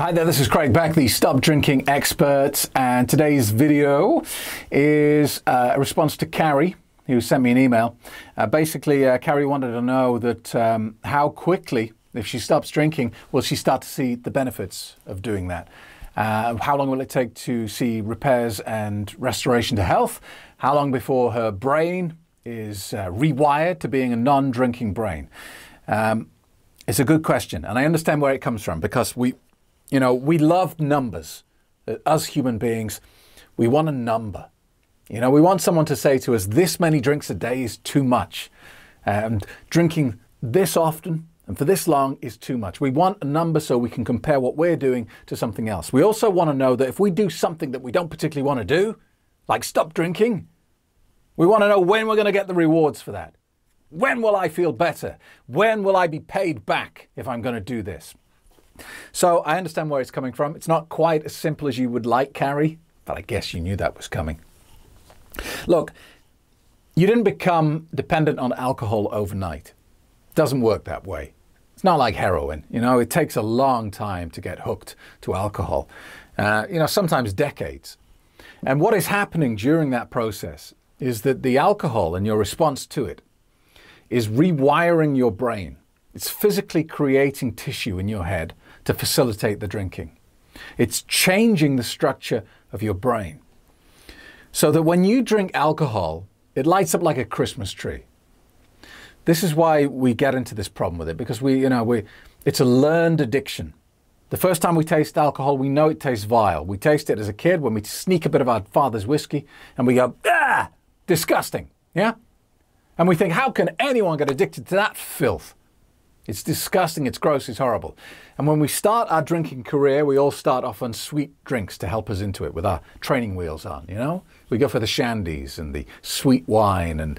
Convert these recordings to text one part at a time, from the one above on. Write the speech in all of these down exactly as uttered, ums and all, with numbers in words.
Hi there, this is Craig Beck, the Stop Drinking Expert, and today's video is uh, a response to Carrie, who sent me an email. Uh, basically, uh, Carrie wanted to know that um, how quickly, if she stops drinking, will she start to see the benefits of doing that? Uh, how long will it take to see repairs and restoration to health? How long before her brain is uh, rewired to being a non-drinking brain? Um, It's a good question, and I understand where it comes from, because we, you know, we love numbers. Us human beings, we want a number. You know, we want someone to say to us, this many drinks a day is too much. And drinking this often and for this long is too much. We want a number so we can compare what we're doing to something else. We also want to know that if we do something that we don't particularly want to do, like stop drinking, we want to know when we're going to get the rewards for that. When will I feel better? When will I be paid back if I'm going to do this? So I understand where it's coming from. It's not quite as simple as you would like, Carrie, but I guess you knew that was coming. Look, you didn't become dependent on alcohol overnight. It doesn't work that way. It's not like heroin. You know, it takes a long time to get hooked to alcohol. Uh, you know, sometimes decades. And what is happening during that process is that the alcohol and your response to it is rewiring your brain. It's physically creating tissue in your head to facilitate the drinking. It's changing the structure of your brain so that when you drink alcohol, it lights up like a Christmas tree. This is why we get into this problem with it, because we, you know, we, it's a learned addiction. The first time we taste alcohol, we know it tastes vile. We taste it as a kid when we sneak a bit of our father's whiskey and we go, ah, disgusting, yeah? And we think, how can anyone get addicted to that filth? It's disgusting, it's gross, it's horrible. And when we start our drinking career, we all start off on sweet drinks to help us into it with our training wheels on, you know? We go for the shandies and the sweet wine and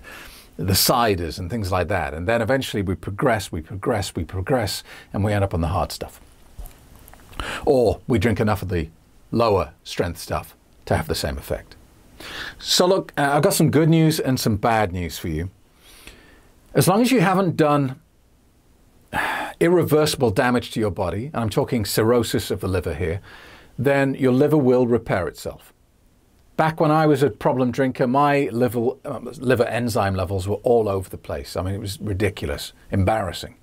the ciders and things like that. And then eventually we progress, we progress, we progress, and we end up on the hard stuff. Or we drink enough of the lower strength stuff to have the same effect. So look, uh, I've got some good news and some bad news for you. As long as you haven't done irreversible damage to your body, and I'm talking cirrhosis of the liver here, then your liver will repair itself. Back when I was a problem drinker, my liver, uh, liver enzyme levels were all over the place. I mean, it was ridiculous, embarrassing.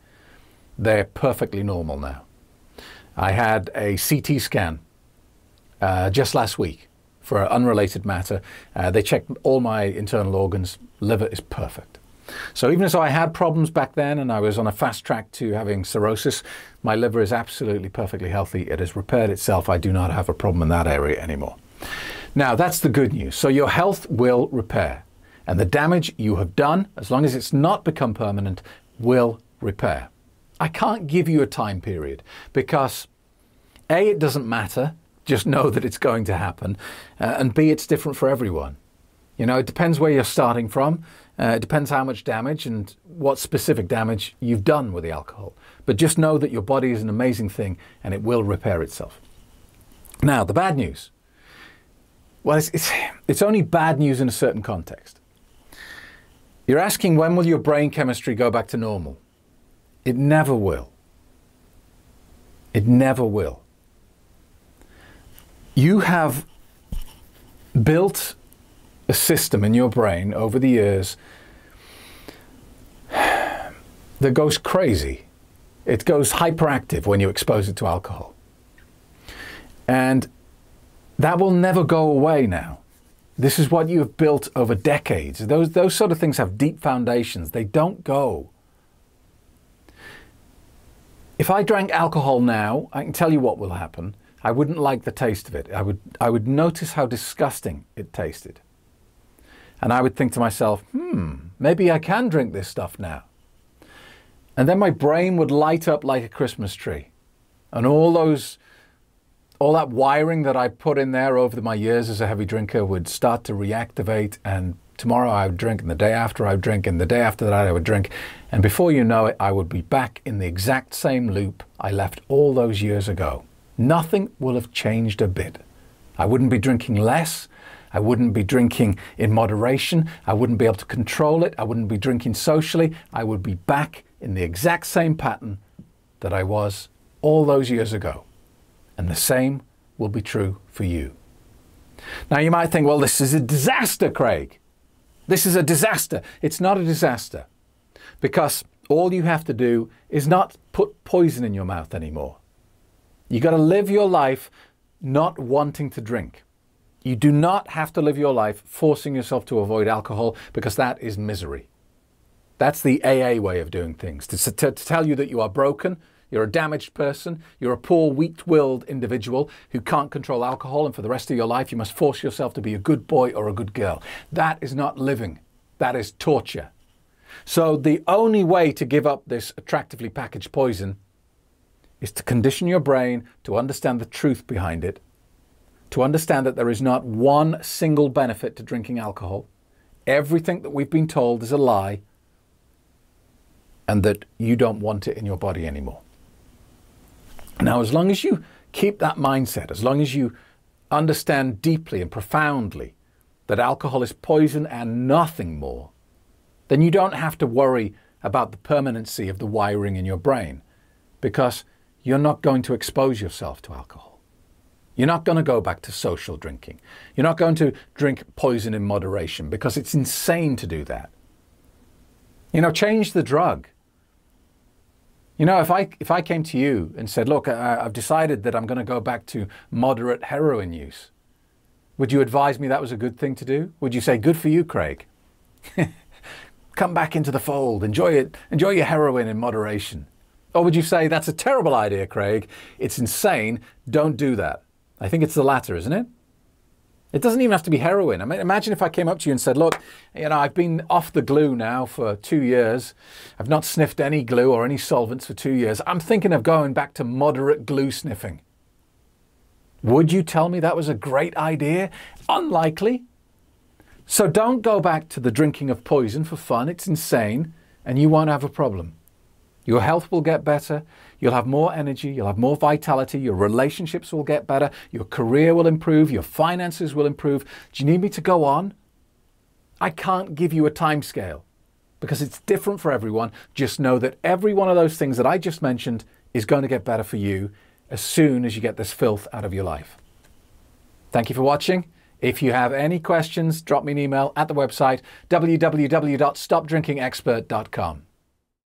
They're perfectly normal now. I had a C T scan uh, just last week for an unrelated matter. Uh, they checked all my internal organs. Liver is perfect. So even though I had problems back then and I was on a fast track to having cirrhosis, my liver is absolutely perfectly healthy. It has repaired itself. I do not have a problem in that area anymore. Now, that's the good news. So your health will repair, and the damage you have done, as long as it's not become permanent, will repair. I can't give you a time period because A, it doesn't matter. Just know that it's going to happen. Uh, and B, it's different for everyone. You know, it depends where you're starting from. Uh, it depends how much damage and what specific damage you've done with the alcohol. But just know that your body is an amazing thing and it will repair itself. Now, the bad news. Well, it's, it's, it's only bad news in a certain context. You're asking, when will your brain chemistry go back to normal? It never will. It never will. You have built a system in your brain over the years that goes crazy. It goes hyperactive when you expose it to alcohol. And that will never go away now. This is what you have built over decades. Those, those sort of things have deep foundations. They don't go. If I drank alcohol now, I can tell you what will happen. I wouldn't like the taste of it. I would, I would notice how disgusting it tasted. And I would think to myself, hmm, maybe I can drink this stuff now. And then my brain would light up like a Christmas tree. And all those, all that wiring that I put in there over my years as a heavy drinker would start to reactivate. And tomorrow I would drink, and the day after I would drink, and the day after that I would drink. And before you know it, I would be back in the exact same loop I left all those years ago. Nothing will have changed a bit. I wouldn't be drinking less. I wouldn't be drinking in moderation. I wouldn't be able to control it. I wouldn't be drinking socially. I would be back in the exact same pattern that I was all those years ago. And the same will be true for you. Now you might think, well, this is a disaster, Craig. This is a disaster. It's not a disaster, because all you have to do is not put poison in your mouth anymore. You got to live your life not wanting to drink. You do not have to live your life forcing yourself to avoid alcohol, because that is misery. That's the A A way of doing things, to, to, to tell you that you are broken, you're a damaged person, you're a poor, weak-willed individual who can't control alcohol, and for the rest of your life you must force yourself to be a good boy or a good girl. That is not living. That is torture. So the only way to give up this attractively packaged poison is to condition your brain to understand the truth behind it, to understand that there is not one single benefit to drinking alcohol. Everything that we've been told is a lie, and that you don't want it in your body anymore. Now, as long as you keep that mindset, as long as you understand deeply and profoundly that alcohol is poison and nothing more, then you don't have to worry about the permanency of the wiring in your brain, because you're not going to expose yourself to alcohol. You're not going to go back to social drinking. You're not going to drink poison in moderation, because it's insane to do that. You know, change the drug. You know, if I, if I came to you and said, look, I, I've decided that I'm going to go back to moderate heroin use, would you advise me that was a good thing to do? Would you say, good for you, Craig? Come back into the fold, enjoy it, enjoy your heroin in moderation. Or would you say, that's a terrible idea, Craig, it's insane, don't do that? I think it's the latter, isn't it? It doesn't even have to be heroin. I mean, imagine if I came up to you and said, look, you know, I've been off the glue now for two years. I've not sniffed any glue or any solvents for two years. I'm thinking of going back to moderate glue sniffing. Would you tell me that was a great idea? Unlikely. So don't go back to the drinking of poison for fun. It's insane, and you won't have a problem. Your health will get better, you'll have more energy, you'll have more vitality, your relationships will get better, your career will improve, your finances will improve. Do you need me to go on? I can't give you a time scale, because it's different for everyone. Just know that every one of those things that I just mentioned is going to get better for you as soon as you get this filth out of your life. Thank you for watching. If you have any questions, drop me an email at the website w w w dot stop drinking expert dot com.